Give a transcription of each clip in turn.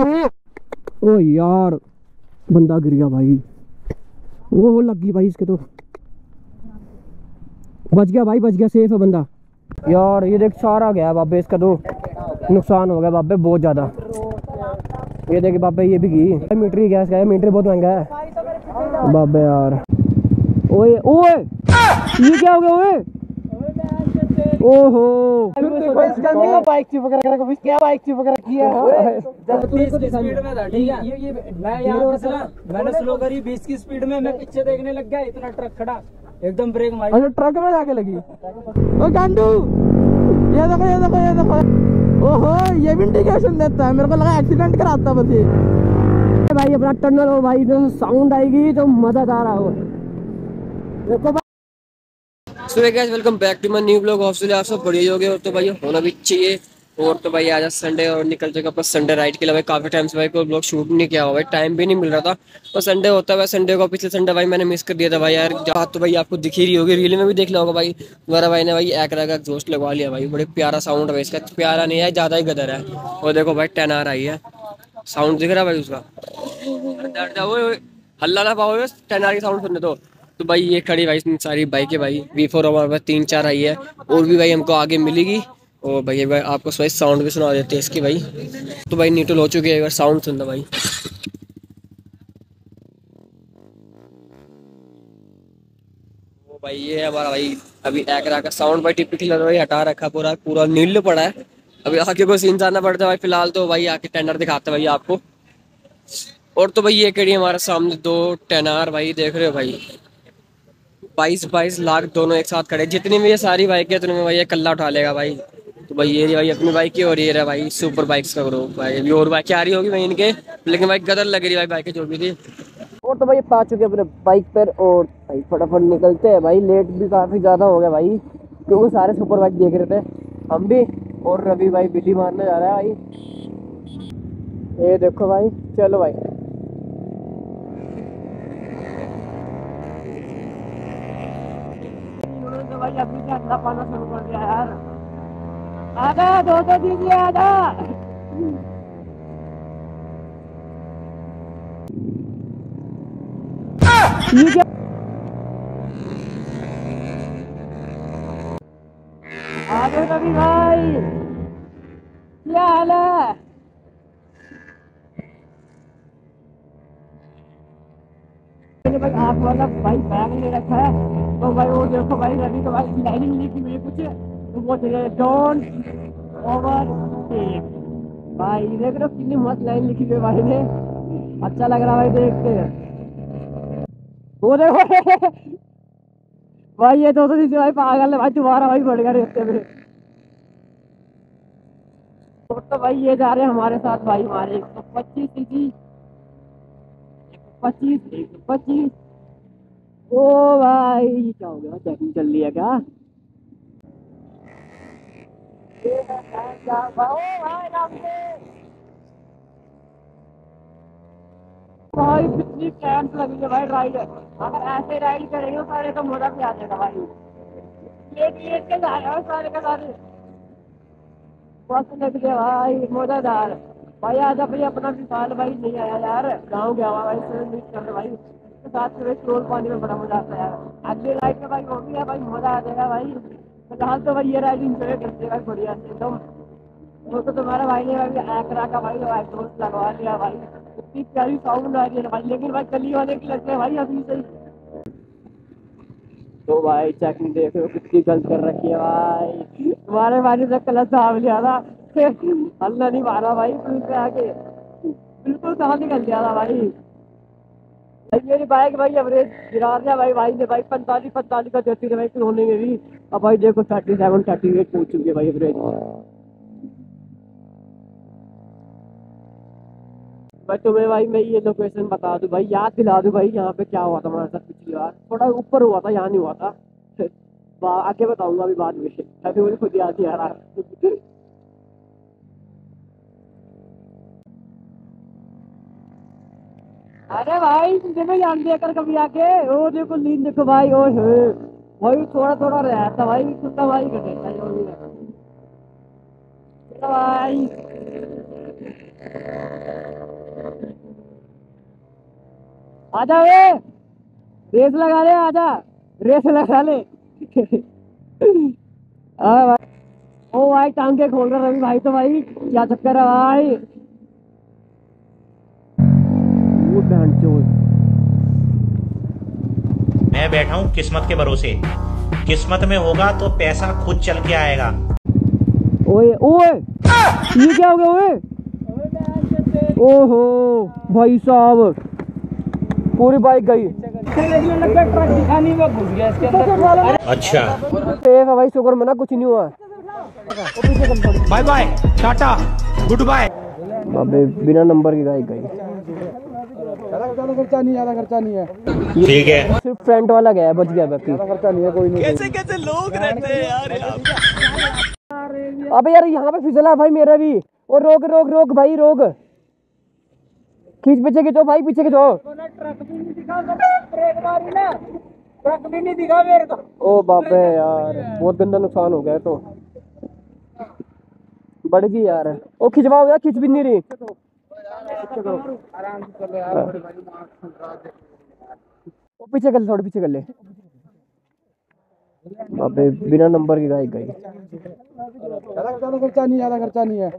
ओ यार बंदा गिर गया भाई, वो लग गई भाई इसके, तो बच गया भाई, बच गया, सेफ है बंदा। यार ये देख सारा गया बाबे, इसका तो नुकसान हो गया बाबे बहुत ज़्यादा। ये देखे बाबे ये भी गई, मीटर ही गैस का, मीटर बहुत महंगा है बाबे यार। ओए ओए ये क्या हो गया? ओए ओहो बाइक चुप कर, क्या बाइक चुप कर रखी है? 10 की स्पीड में था, ठीक है ये मैं यहाँ फंसा, मैंने स्लो करी 20 की स्पीड में, मैं पीछे देखने लग गया, इतना ट्रक खड़ा, एकदम ब्रेक मारी। अच्छा ट्रक में जाके लगी? ओ गांडू ये देखो ये देखो ये देखो, ओहो ये भी इंडिकेशन देता है, मेरे को लगा एक्सीडेंट कराता बस ये भाई। अपना टनल हो भाई, तो साउंड आएगी तो मदद आ रहा हो। So guys welcome back to my new blog, office आप सब बढ़िया हो गए, और तो भाई होना भी चाहिए। और तो भाई आज संडे और निकल जाएगा पर संडे राइड के लिए। भाई काफ़ी टाइम से भाई कोई ब्लॉग शूट नहीं किया हुआ है, टाइम भी नहीं मिल रहा था, और संडे होता है भाई, संडे को पिछले संडे भाई मैंने मिस कर दिया था भाई यार। बात तो भाई आपको दिख ही रही होगी, रील में भी देख लिया होगा भाई, मेरा भाई ने भाई एकरा का एग्जॉस्ट लगवा लिया भाई, बड़े प्यारा साउंड है इसका, प्यारा नहीं है ज़्यादा ही गदर है। और देखो भाई 10 आ रही है, साउंड दिख रहा है भाई उसका, हल्ला ना पाओ, 10 आर की साउंड सुनने दो। तो भाई ये खड़ी भाई सारी बाइकें भाई, V4 हमारे पास 3-4 आई है, और भी भाई हमको आगे मिलेगी। और भाई भाई आपको भाई साउंड भी सुना देते हैं इसकी भाई। तो भाई न्यूट्रल हो चुकी है, साउंड सुनना भाई। वो भाई ये हमारा भाई अभी एकरा का साउंड भाई टिपिकल भाई हटा रखा, पूरा पूरा नील पड़ा है, अभी आगे कोई सीन जाना पड़ता है भाई। फिलहाल तो भाई आके टेंडर दिखाते भाई आपको। और तो भाई ये खड़ी हमारे सामने 2 10R भाई, देख रहे हो भाई 22-22 लाख दोनों एक साथ खड़े, जितनी में ये सारी बाइक है उतने में भाई ये कल्ला उठा लेगा भाई। तो भाई ये भाई अपनी बाइक की, और ये रहा भाई सुपर बाइक्स का ग्रुप भाई, अभी और बाइक आ रही होगी भाई इनके, लेकिन भाई गदर लग रही है भाई बाइकें जो भी थी। और तो भाई ये पा चुके अपने बाइक पर, और भाई फटाफट निकलते हैं भाई, लेट भी काफ़ी ज़्यादा हो गया भाई, क्योंकि सारे सुपर बाइक देख रहे थे हम भी, और रवि भाई बिल्ली मारने जा रहा है भाई। ये देखो भाई, चलो भाई भाई अभी से अंडा पाना शुरू कर दिया यार, आधा दो दीजिए आधा। आगे रवि भाई क्या हाल है? आप वाला भाई बैग ले रखा है तो भाई वो देखो भाई रवि को भाई लाइन मिली कि मुझे कुछ, तो वो चले डोंट ओवर भाई, देख रहे हो कितनी मस्त लाइन लिखी हुई भाई ने, अच्छा लग रहा भाई देखते हैं। वो देखो भाई ये तो चीजें भाई पागल है भाई, तुम्हारा भाई बढ़ गया रिश्ते में। तो भाई ये जा रहे हैं हमारे साथ भाई, हमारे 125 ओ भाई क्या हो गया, चेकिंग चल रही है क्या? भाई कितनी कैंप लगी है भाई राइड, अगर ऐसे राइड करेंगे सारे तो मजा भी आ जाएगा भाई। लेट के जा रहे हो सारे के सारे, बस लग गया भाई मजेदार भाई। आज भाई अपना विशाल भाई नहीं आया यार, गाँव गया हुआ भाई, मीट कर भाई साथ में ट्रोल पानी में बड़ा मजा आता है यार। अगले राइड में भाई वो भी है भाई, मजा आ जाएगा भाई। फिलहाल तो भाई ये राइड इंजॉय करते भाई बढ़िया से एकदम। वो तो तुम्हारा भाई ने भाई एकरा का भाई एग्जॉस्ट लगवा लिया भाई, इतनी प्यारी साउंड आ रही है भाई, लेकिन भाई कली होने की लगते है भाई अभी से। तो भाई चेकिंग देख रहे हो कितनी गलत कर रखी है भाई, तुम्हारे भाई ने कलर साफ लिया था, हल्ला नहीं मारा भाई, फिर आके बिल्कुल साफ निकल गया था भाई। भाई मेरी बाइक भाई एवरेज गिरा दिया भाई, भाई ने भाई 45-45 का देती है भाई होने में भी, अब भाई देखो 37-38 पहुंच चुकी है भाई एवरेज। भाई तुम्हें भाई मैं ये लोकेशन बता दूं भाई, याद दिला दूं भाई यहाँ पे क्या हुआ था हमारे साथ पिछली बार, थोड़ा ऊपर हुआ था, यहाँ नहीं हुआ था, आगे बताऊंगा अभी बाद में, अभी मुझे खुद याद ही आ रहा है। अरे भाई देखो जान दिया कर कभी आके, ओ देखो नींद देखो भाई, ओ हे भाई थोड़ा थोड़ा रहता भाई, कुत्ता भाई कटेगा भाई। आजा वे रेस लगा ले, आजा रेस लगा ले। ओ भाई टांगे खोल रहा रवि भाई, तो भाई क्या चक्कर है भाई। मैं बैठा हूँ किस्मत के भरोसे, किस्मत में होगा तो पैसा खुद चल के आएगा। ओए ओए ये क्या हो गया? ओए ओहो भाई साहब पूरी बाइक गई। अच्छा भाई शुक्र मना कुछ नहीं हुआ। Bye bye tata goodbye. बिना नंबर की बाइक गई। खर्चा नहीं, ज्यादा खर्चा नहीं है, ठीक है सिर्फ फ्रंट वाला गया, बच गया बाकी खर्चा नहीं है कोई नहीं। कैसे कैसे लोग रहते हैं यार। अबे यार यहाँ पे फिसला भाई मेरा भी। और रोक रोक रोक भाई रोक, खींच पीछे खिंचो भाई, पीछे खिंचो। ट्रक भी नहीं दिखा मेरे को। ओ बापे यार बहुत गंदा नुकसान हो गया। तो बढ़ गई यार। ओ खिंचवाओ यार, खिंच भी नहीं रही। वो पीछे कर ले, थोड़ी पीछे कर ले। अबे बिना नंबर की गाड़ी गई। खर्चा नहीं, ज्यादा खर्चा नहीं है,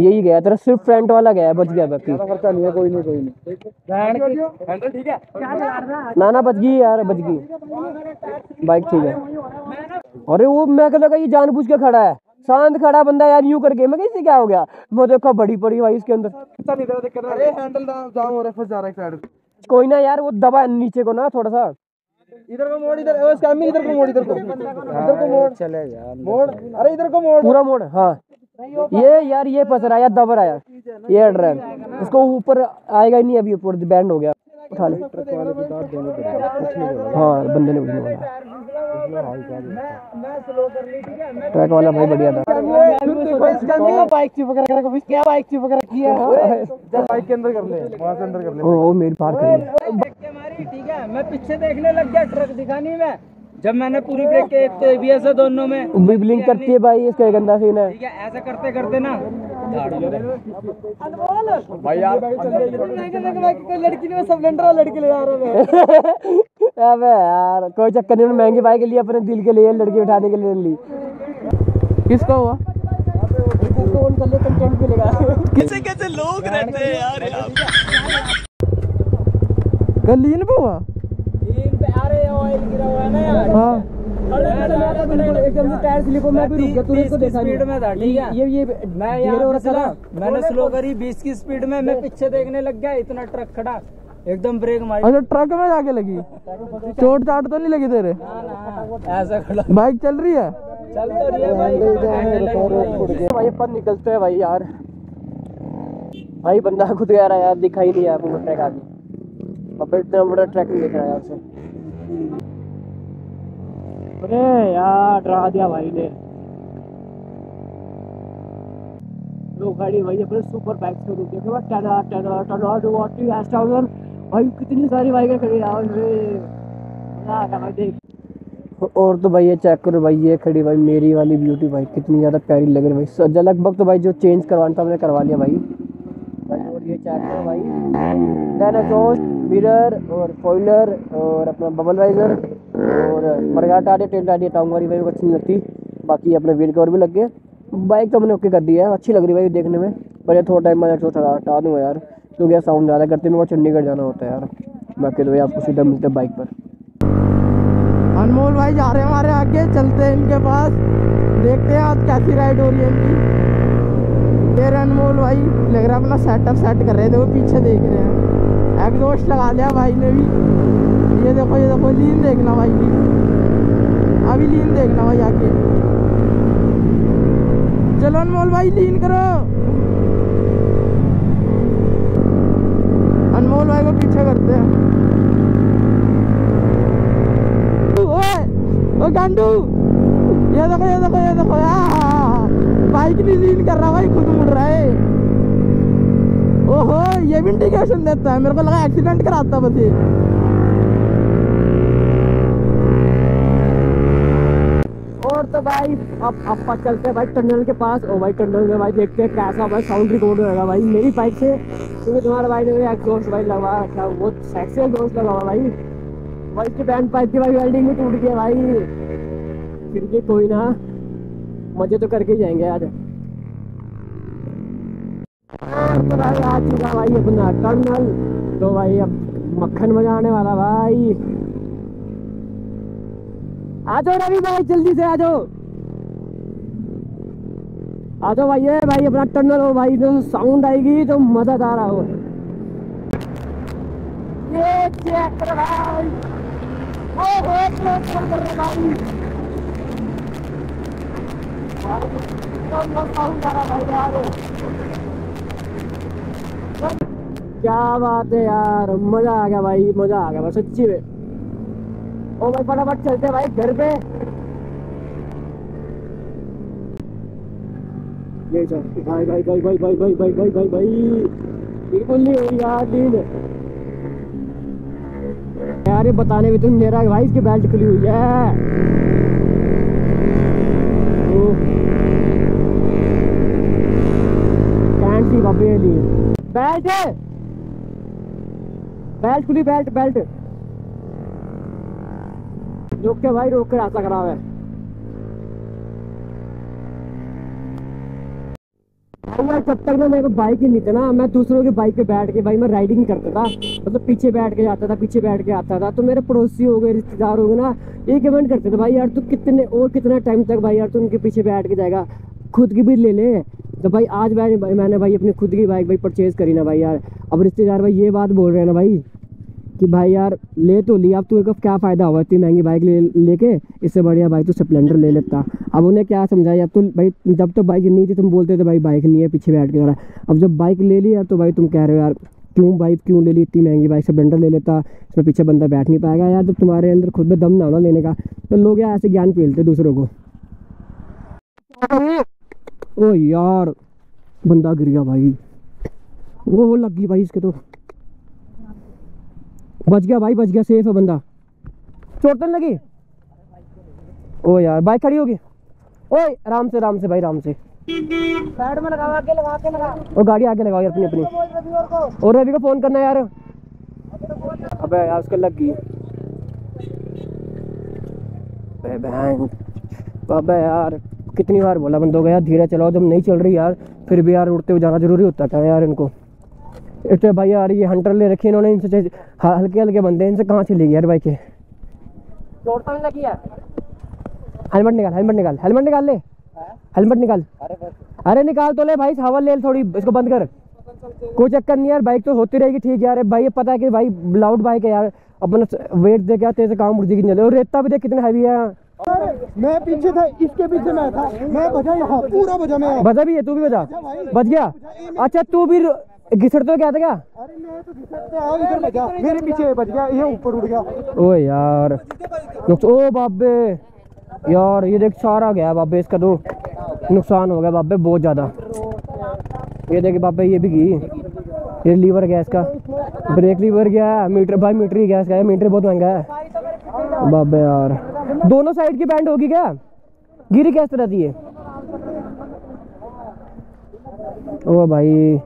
यही गया तेरा सिर्फ फ्रंट वाला गया, बच गया बाकी खर्चा नहीं है कोई नहीं कोई नहीं। ठीक है ना ना बच गई यार, बच गई बाइक ठीक है। अरे वो मैं कह लगा ये जानबूझ के खड़ा है, शांत खड़ा बंदा यार यूं करके। मैं कैसे क्या हो गया, मैं देखा बड़ी पड़ी भाई इसके अंदर। अरे हैंडल जाम हो रहा है, फंस जा रहा है साइड। कोई ना यार वो दबा नीचे को ना थोड़ा सा, इधर को मोड़, इधर उसका आदमी इधर को मोड़, इधर को मोड़ चले यार मोड़। अरे इधर को मोड़ पूरा मोड़। हां ये यार ये फंस रहा यार, दब रहा यार ये ड्राइव, इसको ऊपर आएगा ही नहीं, अभी ऊपर बैंड हो गया। उठा ले ट्रक वाले को डांट देने पड़ेगा। हां बंदे ने बोला ट्रक वाला भाई बढ़िया था। बाइक चुप कर को क्या बाइक चुप कर किया है, बाइक के अंदर कर ले, वहां से अंदर कर ले। ओ मेरी पार कर ले मारी। ठीक है मैं पीछे देखने लग गया, ट्रक दिखा नहीं। मैं जब मैंने पूरी ब्रेक के एक तो एबीएस है दोनों में, विबलिंग करती है भाई, इसका गंदा सीन है। ठीक है ऐसा करते करते ना भाई यार लड़की ने स्प्लेंडर वाला लड़की ले आ रहे हैं। अबे यार कोई चक्कर नहीं, महंगी बाइक के लिए अपने दिल के लिए लड़की उठाने के लिए ली। किसका हुआ कैसे कैसे लोग रहते हैं यार। गलीन पे हुआ, अरे ऑयल गिरा हुआ है ना यार। हाँ एकदम से टायर स्लिप हो, मैं भी रुक गया, तूने इसको देखा नहीं। स्पीड में था ठीक है ये मैं यार और चला, मैंने स्लो करी 20 की स्पीड में, मैं पीछे देखने लग गया, इतना ट्रक खड़ा एकदम ब्रेक मारी। अच्छा ट्रक में जाके लगी, चोट चाट तो नहीं लगी तेरे? ऐसा खड़ा बाइक चल रही है, चल तो रही है भाई। भाई पर निकलते है भाई यार, भाई बंदा खुद गया यार, दिखाई नहीं यार पूरा ट्रैक आगे। अब इतना बड़ा ट्रैक दिख रहा है यार से। अरे यार डरा दिया भाई ने। लो गाड़ी भाई अपने सुपर बाइक से रुके के बाद टनर भाई कितनी सारी बाइकें खड़ी यार। भाई देख और तो भाई ये चेक करो भाई, ये खड़ी भाई मेरी वाली ब्यूटी भाई, कितनी ज़्यादा प्यारी लग रही भाई। सजा लगभग तो भाई जो चेंज करवाना था हमने करवा लिया भाई। और ये चेक करो भाई, डैन एग्जॉस्ट मिरर और फॉइलर और अपना बबल वाइजर और परगाटा आटे टेल आटे टांग वाली भाई को अच्छी नहीं लगती। बाकी अपने व्हील कवर भी लग गए। बाइक तो हमने ओके कर दी है, अच्छी लग रही भाई देखने में, पर ये थोड़ा टाइम मैं हटा दूँगा यार क्योंकि यार साउंड ज़्यादा करते हैं, मेरे को चंडीगढ़ जाना होता है यार। बाकी तो भाई आपको सीधा मिलते हैं बाइक पर। अनमोल भाई जा रहे हैं हमारे आगे, चलते हैं इनके पास, देखते हैं आज कैसी राइड हो रही है इनकी। ये अनमोल भाई लग रहा है अपना सेटअप सेट कर रहे थे, वो पीछे देख रहे हैं। एग्जॉस्ट लगा लिया भाई ने भी, ये देखो लीन देखना भाई की, अभी लीन देखना भाई आगे। चलो अनमोल भाई लीन करो। अनमोल भाई को पीछे करते हैं। ओ गांडू ये देखो ये देखो ये देखो, बाइक नहीं लीन कर रहा भाई, खुद मुड़ रहा है। ओहो ये भी इंडिकेशन देता है, मेरे को लगा एक्सीडेंट कराता बस ये। तो भाई अब आप चलते हैं भाई टनल के पास। ओ भाई टनल में भाई देखते हैं कैसा भाई साउंड रिकॉर्ड होगा भाई मेरी बाइक से। क्योंकि तुम्हारा भाई ने एग्जॉस्ट भाई लगवा रखा, वो सेक्सी एग्जॉस्ट लगा भाई, भाई इसकी बैंड पाइप की भाई वेल्डिंग भी टूट गया भाई। फिर भी कोई ना, मजे तो करके ही जाएंगे आज। तो भाई आ चुका भाई अपना टनल, तो भाई अब मक्खन मजा आने वाला भाई। आ जाओ रवि भाई, जल्दी से आ जाओ, आ जाओ भाई। ये भाई अपना टनल हो भाई, तो साउंड आएगी तो मजा आ रहा हो। ये चेक कर भाई, ओ भाई क्या बात है यार, मजा आ गया भाई, मजा आ गया भाई सच्ची में। ओ भाई फटाफट चलते भाई घर पे, ये चल भाई भाई भाई भाई भाई भाई भाई भाई भाई भाई बिल्कुल नहीं हो रही यार नींद यार। ये बताने भी तुम मेरा भाई इसकी बेल्ट खुली हुई है, कैंटी बाबे लिए बेल्ट है, बेल्ट खुली, बेल्ट बेल्ट रोक के भाई, रोक के रास्ता खराब है। जब तक ना मेरे को बाइक ही नहीं था ना, मैं दूसरों की बाइक पे बैठ के भाई मैं राइडिंग करता था, मतलब पीछे बैठ के जाता था, पीछे बैठ के आता था। तो मेरे पड़ोसी हो गए, रिश्तेदार हो गए ना, ये कमेंट करते थे भाई यार तू कितने और कितना टाइम तक भाई यार तू उनके पीछे बैठ के जाएगा, खुद की भी ले ले। तो भाई आज भाई मैंने भाई अपनी खुद की बाइक भाई परचेज़ करी ना भाई यार। अब रिश्तेदार भाई ये बात बोल रहे हैं ना भाई कि भाई यार ले तो लिया, अब तू का क्या फ़ायदा हुआ इतनी महंगी बाइक लेके, इससे बढ़िया भाई तू स्प्लेंडर ले लेता। अब उन्हें क्या समझाया, अब तो भाई जब तो बाइक नहीं थी तुम बोलते थे भाई बाइक नहीं है पीछे बैठ के, अब जब बाइक ले ली यार तो भाई तुम कह रहे हो यार क्यों भाई क्यों ले ली इतनी महंगी बाइक, स्प्लेंडर ले लेता, इसमें पीछे बंदा बैठ नहीं पाएगा यार। जब तुम्हारे अंदर खुद में दम ना होना लेने का, तो लोग यार ऐसे ज्ञान फैलते दूसरों को। ओ यार बंदा गिर गया भाई, वो लग गई भाई इसके, तो बच गया भाई, बच गया, सेफ है बंदा, चोट तो नहीं लगी। ओ यार बाइक खड़ी होगी, ओए आराम से भाई, आराम से साइड में लगा, आगे लगा, आगे लगा, और गाड़ी आगे लगाओ यार अपनी अपनी, और रवि को फ़ोन करना यार। अबे यार उसको लग गई, अबे यार कितनी बार बोला बंदों को यार धीरे चलाओ, जब नहीं चल रही यार फिर भी यार उड़ते हुए जाना जरूरी होता था यार इनको। इतने भाई यार ये हंटर ले रखी इन्होंने, इनसे हल्के हल्के बंदे हैं, इनसे कहाँ चलेगी यार बाइक। चोट नहीं लगी यार, हेलमेट निकाल, हेलमेट निकाल, हेलमेट निकाल ले, हेलमेट निकाल, अरे निकाल तो ले भाई, हवा ले थोड़ी, इसको बंद कर, कोई चक्कर नहीं यार, बाइक तो होती रहेगी ठीक यार। भाई पता है कि भाई लाउड बाइक है यार, अपना वेट दे क्या तेज काम उड़ जाएगी, और रेता भी देख कितना हैवी है। मैं पीछे था, इसके पीछे मैं था, मैं बजा यहाँ, पूरा बजा मैं, बजा भी है, तू भी बजा, बच गया। अच्छा तू भी घिसड़ तो क्या था क्या? अरे मैं तो इधर बजा, मेरे पीछे बच गया, ये ऊपर उड़ गया। ओ यार ओ बाबे यार ये देख सारा गया बाबे, इसका तो नुकसान हो गया बाबे बहुत ज़्यादा। ये देख बाबे ये भी गई, ये लीवर गया इसका, ब्रेक लीवर गया, मीटर भाई मीटर ही गया इसका, मीटर बहुत महंगा है बाबे यार। दोनों साइड की बैंड होगी क्या, गिरी कैसे रहती है? ओ भाई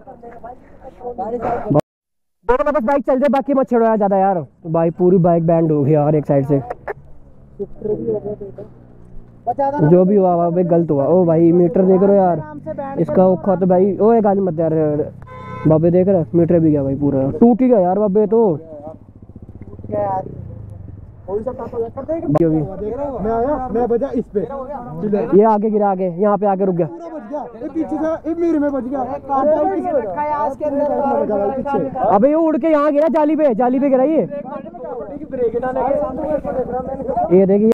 दोनों बस बाइक चल जाए, बाकी मत छेड़ो यार ज्यादा यार, भाई पूरी बाइक बैंड हो गई यार एक साइड से, जो भी हुआ भाई गलत हुआ। ओ भाई मीटर देख रहे हो यार इसका औखा तो भाई, ओ गाली मत यार बाबे, देख रहे मीटर भी गया भाई पूरा, टूट ही गया यार बाबे तो। मैं बजा इस पे, ये आगे गिरा, आगे यहाँ पे आगे रुक गया, अबे ये उड़ के यहाँ गिरा, जाली पे गिरा, ये देखिए